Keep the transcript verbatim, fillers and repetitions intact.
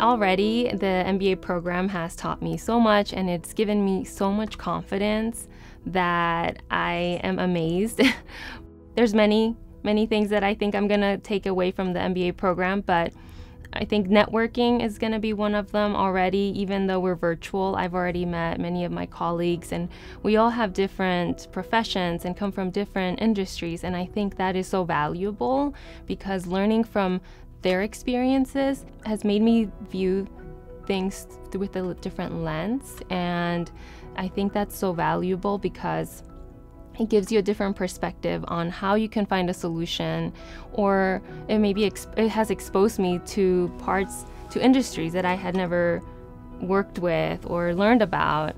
Already, the M B A program has taught me so much, and it's given me so much confidence that I am amazed. There's many, many things that I think I'm gonna take away from the M B A program, but I think networking is gonna be one of them already. Even though we're virtual, I've already met many of my colleagues, and we all have different professions and come from different industries, and I think that is so valuable, because learning from their experiences has made me view things with a different lens, and I think that's so valuable because it gives you a different perspective on how you can find a solution, or it maybe it has exposed me to parts, to industries that I had never worked with or learned about.